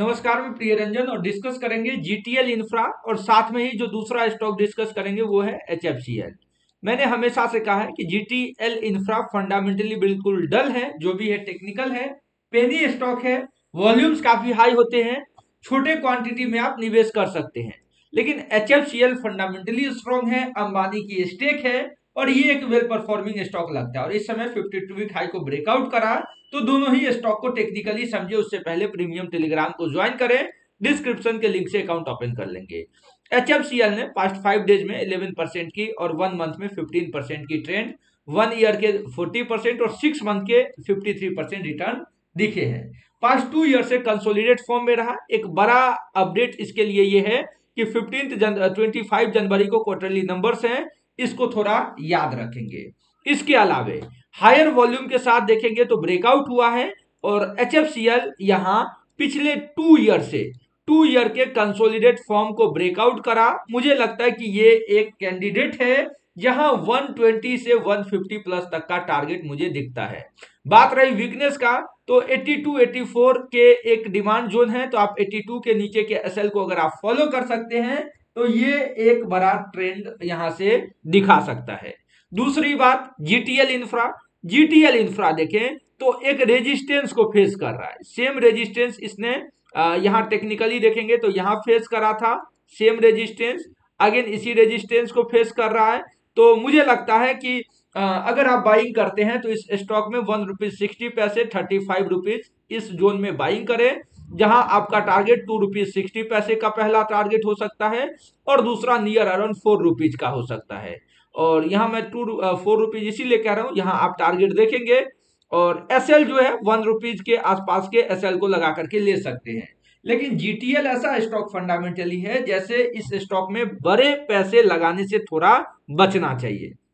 नमस्कार, मैं प्रियरंजन और डिस्कस करेंगे जीटीएल इंफ्रा और साथ में ही जो दूसरा स्टॉक डिस्कस करेंगे वो है एचएफसीएल। मैंने हमेशा से कहा है कि जीटीएल इंफ्रा फंडामेंटली बिल्कुल डल है, जो भी है टेक्निकल है, पेनी स्टॉक है, वॉल्यूम्स काफी हाई होते हैं, छोटे क्वांटिटी में आप निवेश कर सकते हैं। लेकिन एचएफसीएल फंडामेंटली स्ट्रॉन्ग है, अंबानी की स्टेक है और ये एक वेल परफॉर्मिंग स्टॉक लगता है और इस समय 52 वीक हाई को ब्रेकआउट करा। तो दोनों ही स्टॉक को टेक्निकली समझे उससे पहले प्रीमियम टेलीग्राम को ज्वाइन करें, डिस्क्रिप्शन के लिंक से अकाउंट ओपन कर लेंगे। एचएफसीएल ने पास्ट 5 डेज में 11% की और 1 मंथ में 15% की ट्रेंड, 1 ईयर के 40% और 6 मंथ के 53% रिटर्न दिखे हैं। पास्ट 2 ईयर से कंसोलिडेट फॉर्म में रहा। एक बड़ा अपडेट इसके लिए ये है कि 25 जनवरी को क्वार्टरली नंबर्स हैं, इसको थोड़ा याद रखेंगे। इसके अलावे हायर वॉल्यूम के साथ देखेंगे तो ब्रेकआउट हुआ है और एचएफसीएल यहां पिछले 2 ईयर से 2 ईयर के कंसोलिडेट फॉर्म को ब्रेकआउट करा। मुझे लगता है कि ये एक कैंडिडेट है जहां 120 से 150 प्लस तक का टारगेट मुझे दिखता है। बात रही वीकनेस का, तो 82 84 के एक डिमांड जोन है, तो आप 82 के नीचे के एसएल को अगर आप फॉलो कर सकते हैं तो ये एक बड़ा ट्रेंड यहां से दिखा सकता है। दूसरी बात, जीटीएल इंफ्रा देखें तो एक रेजिस्टेंस को फेस कर रहा है। सेम रेजिस्टेंस इसने यहां टेक्निकली देखेंगे तो यहां फेस करा था, सेम रेजिस्टेंस अगेन इसी रेजिस्टेंस को फेस कर रहा है। तो मुझे लगता है कि अगर आप बाइंग करते हैं तो इस स्टॉक में 1 रुपीज 60 पैसे 35 रुपीज इस जोन में बाइंग करें, जहां आपका टारगेट 2 रुपीज 60 पैसे का पहला टारगेट हो सकता है और दूसरा नियर अराउंड 4 रुपीज का हो सकता है। और यहां मैं 4 रुपीज इसीलिए कह रहा हूं, यहां आप टारगेट देखेंगे और एसएल जो है 1 रुपीज के आसपास के एसएल को लगा करके ले सकते हैं। लेकिन जीटीएल ऐसा स्टॉक फंडामेंटली है जैसे इस स्टॉक में बड़े पैसे लगाने से थोड़ा बचना चाहिए।